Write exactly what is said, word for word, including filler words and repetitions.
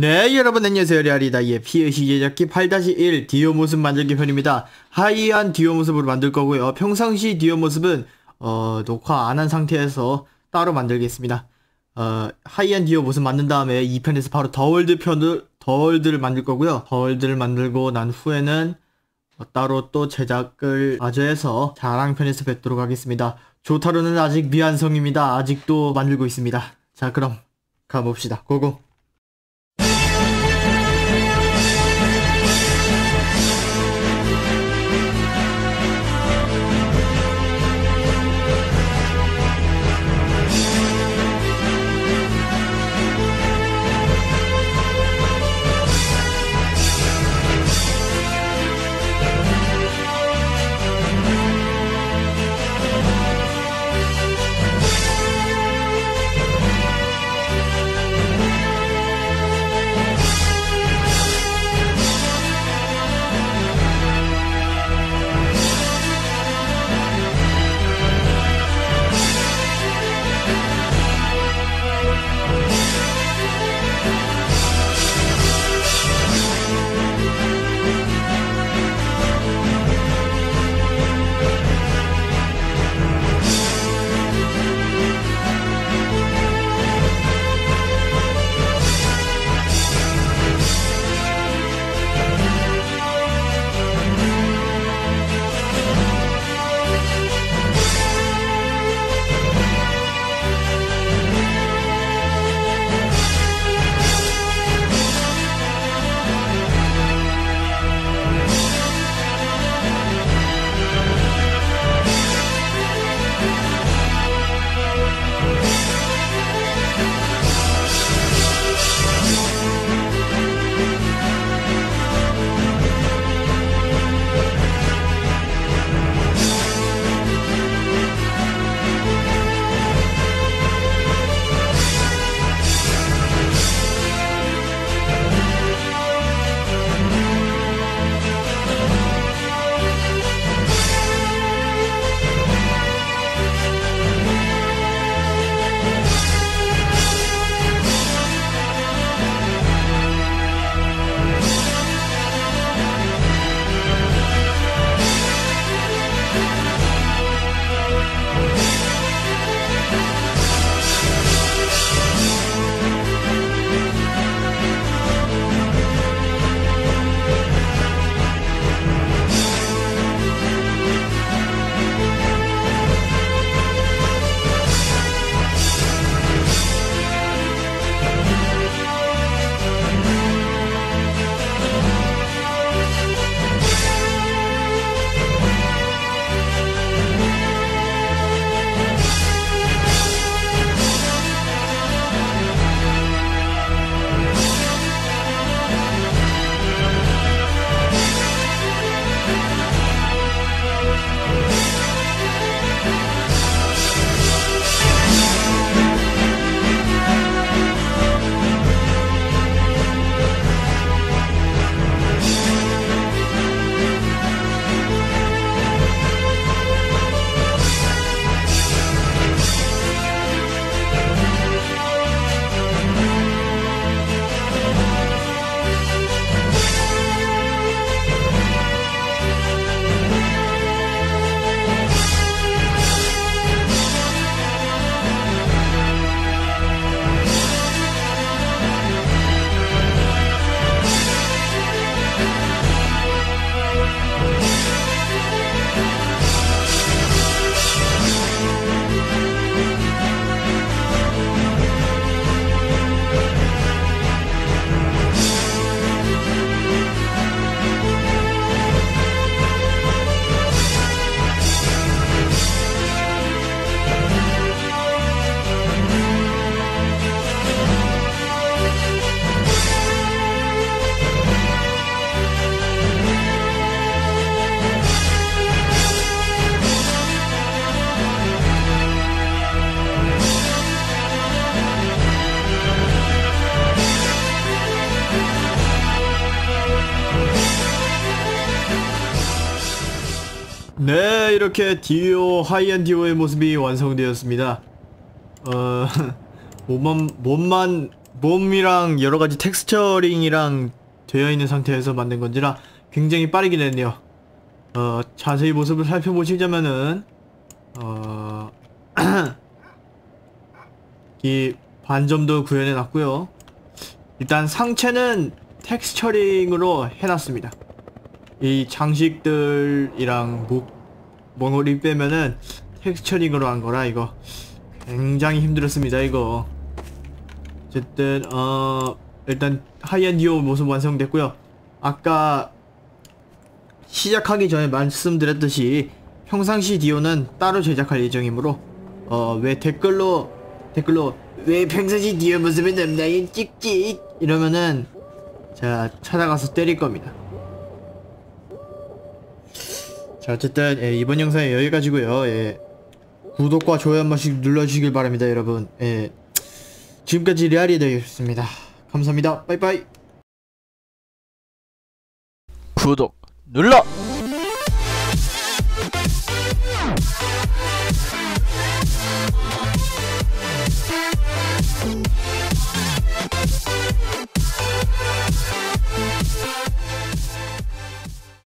네, 여러분 안녕하세요. 레알이다이의 피에시 제작기 팔 다시 일 디오 모습 만들기 편입니다. 하이한 디오 모습으로 만들 거고요. 평상시 디오 모습은 어, 녹화 안 한 상태에서 따로 만들겠습니다. 어, 하이한 디오 모습 만든 다음에 이 편에서 바로 더월드 편을 더월드를 만들 거고요. 더월드를 만들고 난 후에는 어, 따로 또 제작을 마저 해서 자랑편에서 뵙도록 하겠습니다. 조타로는 아직 미완성입니다. 아직도 만들고 있습니다. 자, 그럼 가봅시다. 고고. 네, 이렇게 디오, 하이한 디오의 모습이 완성되었습니다. 어... 몸만, 몸만 몸이랑 여러가지 텍스처링이랑 되어있는 상태에서 만든건지라 굉장히 빠르긴 했네요. 어, 자세히 모습을 살펴보시자면은 어... 이 반점도 구현해놨고요. 일단 상체는 텍스처링으로 해놨습니다. 이 장식들이랑 목, 멍울이 빼면은 텍스처링으로 한거라 이거 굉장히 힘들었습니다. 이거 어쨌든 어... 일단 하이한 디오 모습 완성됐고요. 아까 시작하기 전에 말씀드렸듯이 평상시 디오는 따로 제작할 예정이므로 어... 왜 댓글로 댓글로 왜 평상시 디오 모습이 남나요 찍찍 이러면은 제가 찾아가서 때릴겁니다. 자 어쨌든 예, 이번 영상은 여기까지고요. 예, 구독과 좋아요 한 번씩 눌러주시길 바랍니다 여러분. 예, 지금까지 레알이 되었습니다. 감사합니다. 빠이빠이. 구독 눌러!